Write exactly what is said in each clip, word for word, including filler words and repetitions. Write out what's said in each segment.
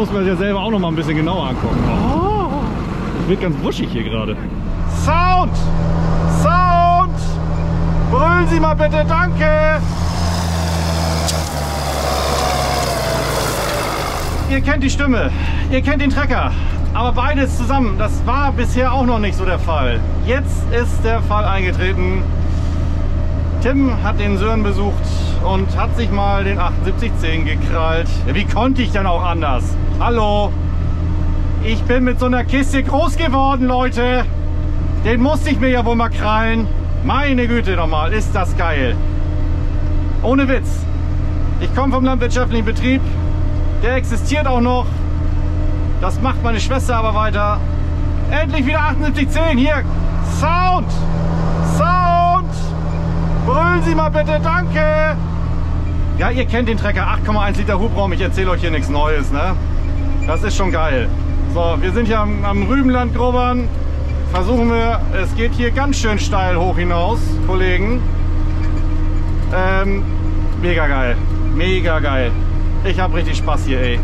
muss man sich ja selber auch noch mal ein bisschen genauer angucken. Oh, wird ganz wuschig hier gerade. Sound! Sound! Brüllen Sie mal bitte, danke! Ihr kennt die Stimme, ihr kennt den Trecker, aber beides zusammen, das war bisher auch noch nicht so der Fall. Jetzt ist der Fall eingetreten. Tim hat den Sören besucht und hat sich mal den achtundsiebzig zehn gekrallt. Wie konnte ich denn auch anders? Hallo, ich bin mit so einer Kiste groß geworden, Leute. Den musste ich mir ja wohl mal krallen. Meine Güte nochmal, ist das geil. Ohne Witz. Ich komme vom landwirtschaftlichen Betrieb. Der existiert auch noch. Das macht meine Schwester aber weiter. Endlich wieder achtundsiebzig zehn hier. Sound! Sound! Brüllen Sie mal bitte, danke! Ja, ihr kennt den Trecker. acht Komma eins Liter Hubraum. Ich erzähle euch hier nichts Neues, ne? Das ist schon geil. So, wir sind hier am, am Rübenland grubbern. Versuchen wir, es geht hier ganz schön steil hoch hinaus, Kollegen. Ähm, mega geil. Mega geil. Ich habe richtig Spaß hier, ey.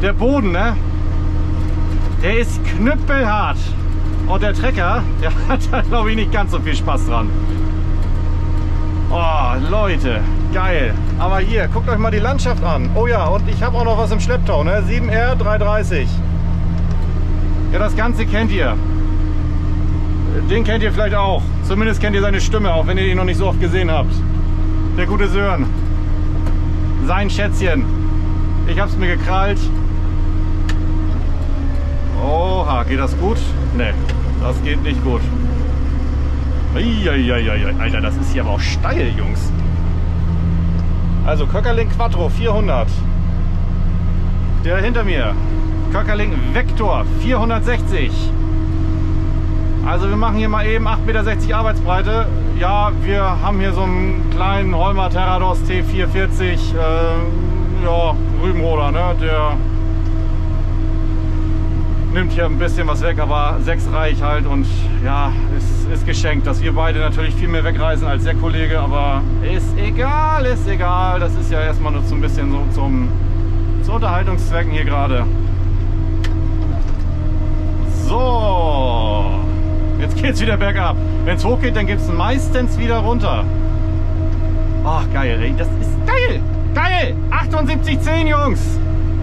Der Boden, ne? Der ist knüppelhart. Und der Trecker, der hat da, glaube ich, nicht ganz so viel Spaß dran. Oh, Leute, geil. Aber hier, guckt euch mal die Landschaft an. Oh ja, und ich habe auch noch was im Schlepptau, ne? sieben R dreihundertdreißig. Ja, das Ganze kennt ihr. Den kennt ihr vielleicht auch. Zumindest kennt ihr seine Stimme, auch wenn ihr ihn noch nicht so oft gesehen habt. Der gute Sören. Sein Schätzchen. Ich hab's mir gekrallt. Oha, geht das gut? Ne, das geht nicht gut. Eieieiei. Alter, das ist hier aber auch steil, Jungs. Also Köckerling Quattro vierhundert. Der hinter mir. Köckerling Vector vierhundertsechzig. Also wir machen hier mal eben acht Komma sechzig Meter Arbeitsbreite. Ja, wir haben hier so einen kleinen Holmer Terrados T vierhundertvierzig. Äh, ja, Rübenroder, ne? Der nimmt hier ein bisschen was weg, aber sechs reich halt und ja, es ist geschenkt, dass wir beide natürlich viel mehr wegreißen als der Kollege, aber ist egal, ist egal. Das ist ja erstmal nur so ein bisschen so zum, zu Unterhaltungszwecken hier gerade. So, jetzt geht's wieder bergab. Wenn es hochgeht, dann gibt's meistens wieder runter. Ach, geil, ey. Das ist geil. Geil! achtundsiebzig zehn, Jungs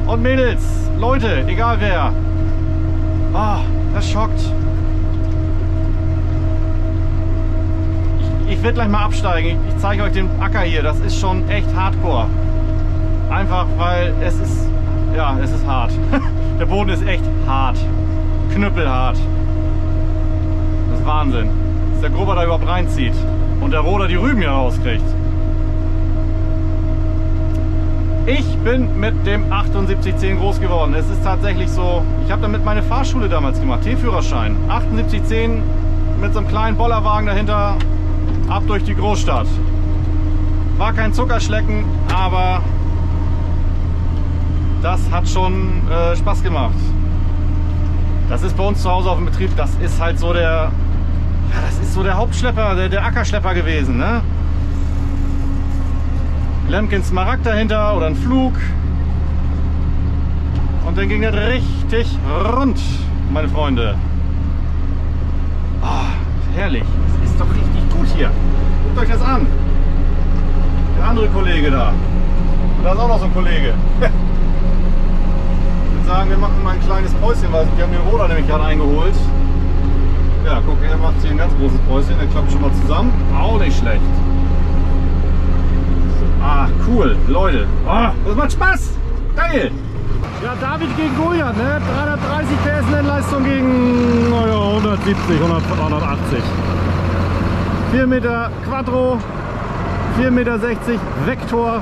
und Mädels, Leute, egal wer. Ah, oh, das schockt. Ich, ich werde gleich mal absteigen. Ich, ich zeige euch den Acker hier. Das ist schon echt hardcore. Einfach, weil es ist, ja, es ist hart. Der Boden ist echt hart. Knüppelhart. Das ist Wahnsinn, dass der Grubber da überhaupt reinzieht und der Roder die Rüben hier rauskriegt. Ich bin mit dem achtundsiebzig zehn groß geworden. Es ist tatsächlich so, ich habe damit meine Fahrschule damals gemacht, T-Führerschein. achtundsiebzig zehn mit so einem kleinen Bollerwagen dahinter, ab durch die Großstadt. War kein Zuckerschlecken, aber das hat schon äh, Spaß gemacht. Das ist bei uns zu Hause auf dem Betrieb, das ist halt so der, ja, das ist so der Hauptschlepper, der, der Ackerschlepper gewesen, ne? Lemkins Smaragd dahinter oder ein Flug. Und dann ging das richtig rund, meine Freunde. Oh, herrlich. Das ist doch richtig gut hier. Guckt euch das an. Der andere Kollege da. Und da ist auch noch so ein Kollege. Ich würde sagen, wir machen mal ein kleines Päuschen, weil wir haben den Roder nämlich gerade eingeholt. Ja, guck, er macht hier ein ganz großes Päuschen. Der klappt schon mal zusammen. Auch nicht schlecht. Ah, cool, Leute. Oh, das macht Spaß. Geil. Ja, David gegen Goliath, ne? dreihundertdreißig PS Nennleistung gegen naja, hundertsiebzig, hundertachtzig. vier Meter Quattro, vier Meter sechzig Vector.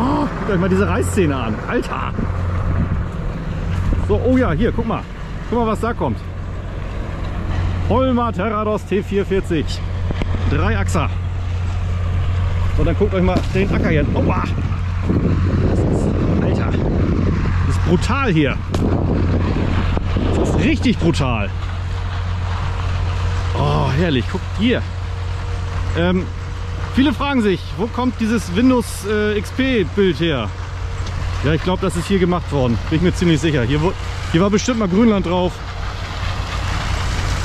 Oh, guckt euch mal diese Reißzähne an. Alter. So, oh ja, hier, guck mal. Guck mal, was da kommt. Holmer Terrados T vierhundertvierzig. Dreiachser. So, dann guckt euch mal den Acker hier an. Oha! Das ist, Alter, das ist brutal hier. Das ist richtig brutal. Oh, herrlich. Guckt hier. Ähm, viele fragen sich, wo kommt dieses Windows äh, X P Bild her? Ja, ich glaube, das ist hier gemacht worden. Bin ich mir ziemlich sicher. Hier, hier war bestimmt mal Grünland drauf.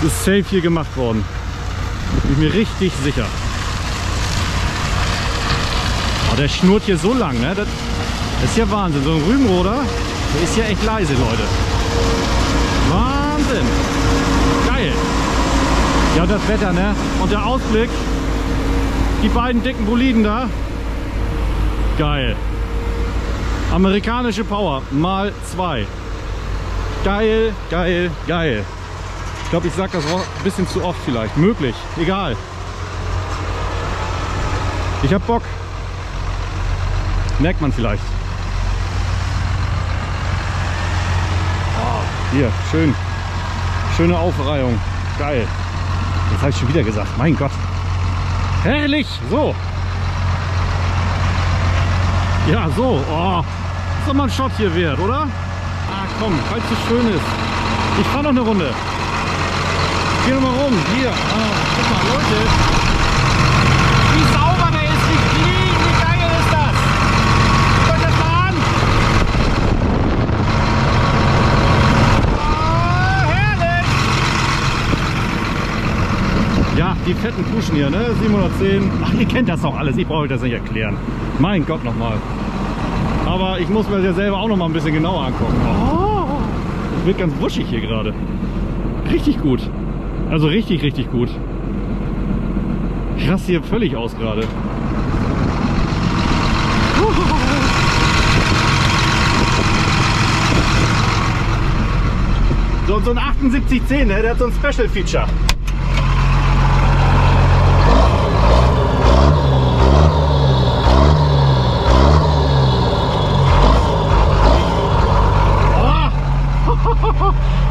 Das ist safe hier gemacht worden. Bin ich mir richtig sicher. Oh, der schnurrt hier so lang, ne? Das ist ja Wahnsinn. So ein Rübenroder, der ist ja echt leise, Leute. Wahnsinn. Geil. Ja, und das Wetter, ne? Und der Ausblick. Die beiden dicken Boliden da. Geil. Amerikanische Power mal zwei. Geil, geil, geil. Ich glaube, ich sage das auch ein bisschen zu oft vielleicht. Möglich, egal. Ich habe Bock. Merkt man vielleicht. Oh, hier, schön. Schöne Aufreihung. Geil. Jetzt habe ich schon wieder gesagt. Mein Gott. Herrlich. So. Ja, so. Oh. Ist doch mal ein Shot hier wert, oder? Ah, komm, weil es so schön ist. Ich fahre noch eine Runde. Geh nochmal rum. Hier. Ah, guck mal, Leute. Wie sauber der ist. Wie clean. Wie geil ist das? Guckt euch das mal an. Oh, herrlich. Ja, die fetten Puschen hier, ne? siebenhundertzehn. Ach, ihr kennt das doch alles. Ich brauche euch das nicht erklären. Mein Gott, nochmal. Aber ich muss mir das ja selber auch noch mal ein bisschen genauer angucken. Oh, das wird ganz wuschig hier gerade. Richtig gut. Also richtig, richtig gut. Ich raste hier völlig aus gerade. So, so ein achtundsiebzig zehn, ne? Der hat so ein Special Feature.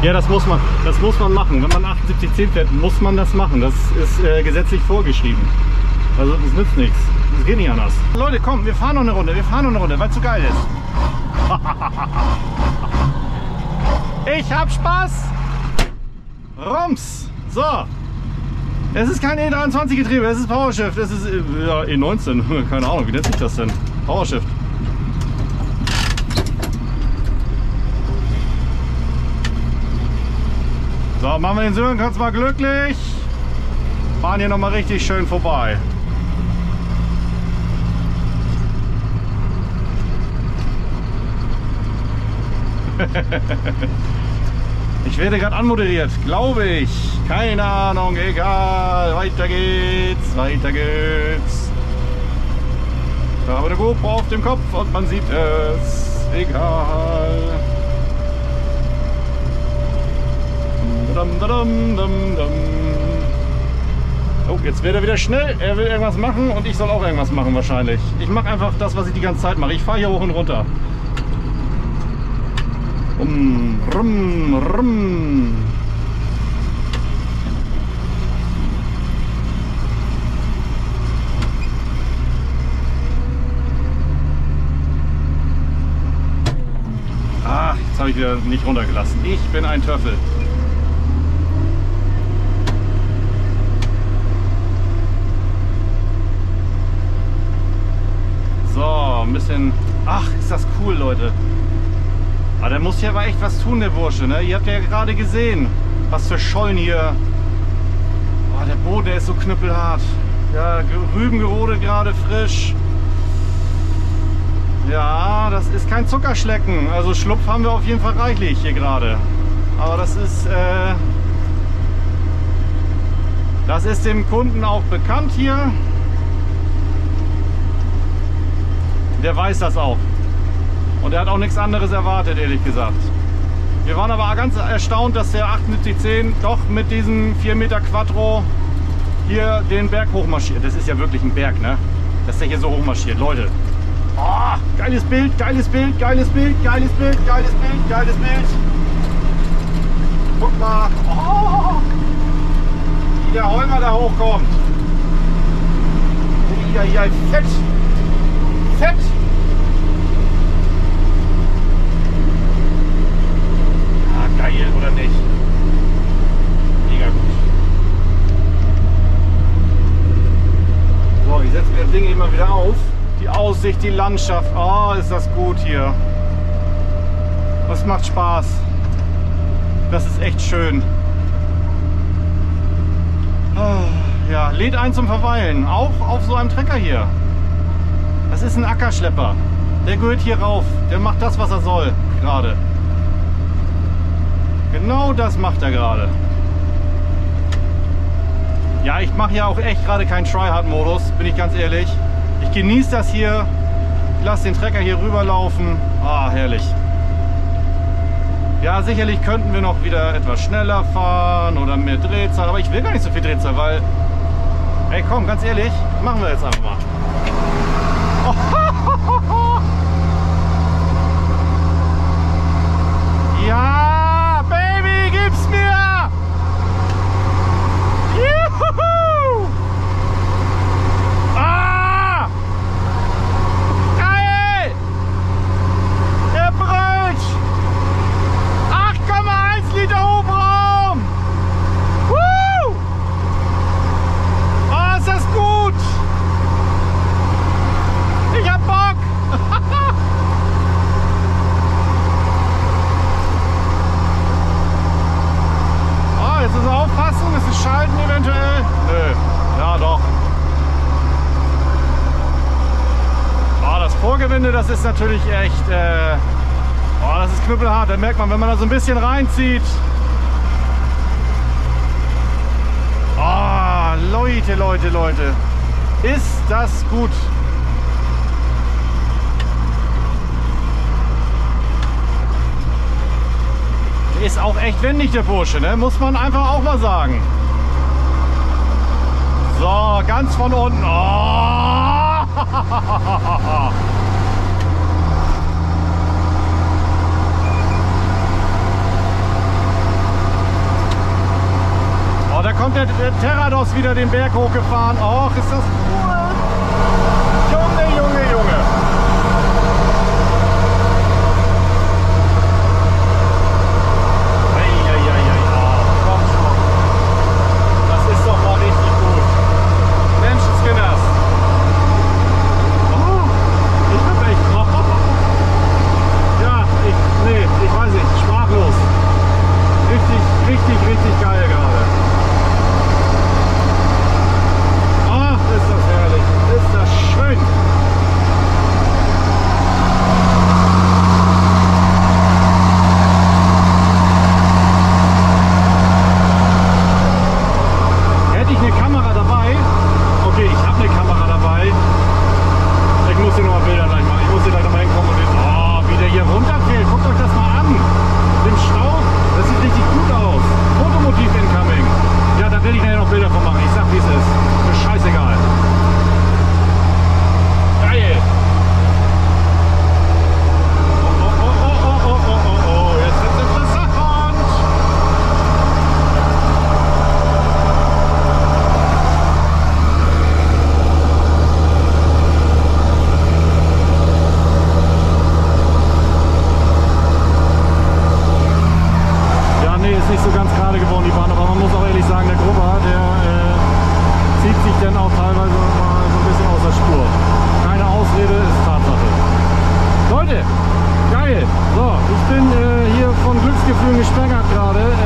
Ja, das muss man, das muss man machen. Wenn man achtundsiebzig zehn fährt, muss man das machen. Das ist äh, gesetzlich vorgeschrieben. Also das nützt nichts. Das geht nicht anders. Leute, komm, wir fahren noch eine Runde. Wir fahren noch eine Runde, weil es so geil ist. Ich hab Spaß. Rums. So. Es ist kein E dreiundzwanzig-Getriebe, es ist PowerShift. Es ist ja, E neunzehn. Keine Ahnung, wie nennt sich das denn? PowerShift. So, machen wir den Sören ganz mal glücklich. Fahren hier nochmal richtig schön vorbei. Ich werde gerade anmoderiert, glaube ich. Keine Ahnung, egal. Weiter geht's, weiter geht's. Da habe ich eine GoPro auf dem Kopf und man sieht es. Egal. Dum, dum, dum, dum. Oh, jetzt wird er wieder schnell. Er will irgendwas machen und ich soll auch irgendwas machen wahrscheinlich. Ich mache einfach das, was ich die ganze Zeit mache. Ich fahre hier hoch und runter. Um, rum, rum. Ach, jetzt habe ich wieder nicht runtergelassen. Ich bin ein Töffel. Ein bisschen. Ach, ist das cool, Leute. Aber der muss ja aber echt was tun, der Bursche, ne? Ihr habt ja gerade gesehen, was für Schollen hier. Oh, der Boden, der ist so knüppelhart. Ja, Rüben gerodet gerade, frisch. Ja, das ist kein Zuckerschlecken. Also Schlupf haben wir auf jeden Fall reichlich hier gerade. Aber das ist, äh, das ist dem Kunden auch bekannt hier. Der weiß das auch. Und er hat auch nichts anderes erwartet, ehrlich gesagt. Wir waren aber ganz erstaunt, dass der achtundsiebzig zehn doch mit diesem vier Meter Quattro hier den Berg hochmarschiert. Das ist ja wirklich ein Berg, ne? Dass der hier so hochmarschiert, Leute. Oh, geiles Bild, geiles Bild, geiles Bild, geiles Bild, geiles Bild, geiles Bild. Guck mal. Oh, wie der Holmer da hochkommt. Ja, ja, fett. Fett. Ah, geil, oder nicht? Mega gut. So, ich setze mir das Ding immer wieder auf. Die Aussicht, die Landschaft. Oh, ist das gut hier. Das macht Spaß. Das ist echt schön. Ja, lädt ein zum Verweilen. Auch auf so einem Trecker hier. Das ist ein Ackerschlepper. Der gehört hier rauf. Der macht das, was er soll. Gerade. Genau das macht er gerade. Ja, ich mache ja auch echt gerade keinen Tryhard-Modus, bin ich ganz ehrlich. Ich genieße das hier. Ich lasse den Trecker hier rüberlaufen. Ah, herrlich. Ja, sicherlich könnten wir noch wieder etwas schneller fahren oder mehr Drehzahl. Aber ich will gar nicht so viel Drehzahl, weil... Ey, komm, ganz ehrlich, machen wir jetzt einfach mal. Oh. Ja, Baby, gib's mir! Juhu! Ah! Geil! Der Brötsch! acht Komma eins Liter Hubraum! Woo! Oh, ist das gut! Ich hab Bock! Oh, jetzt ist aufpassen, es ist Schalten eventuell. Nö, ja doch. Oh, das Vorgewinde, das ist natürlich echt. Äh, oh, das ist knüppelhart. Da merkt man, wenn man da so ein bisschen reinzieht. Oh, Leute, Leute, Leute. Ist das gut? Ist auch echt wendig, der Bursche, ne? Muss man einfach auch mal sagen. So, ganz von unten. Oh! Oh, da kommt der, der Terrados wieder den Berg hochgefahren. Och, ist das cool. Junge, Junge, Junge. So, ich bin äh, hier von Glücksgefühlen gesprengt gerade.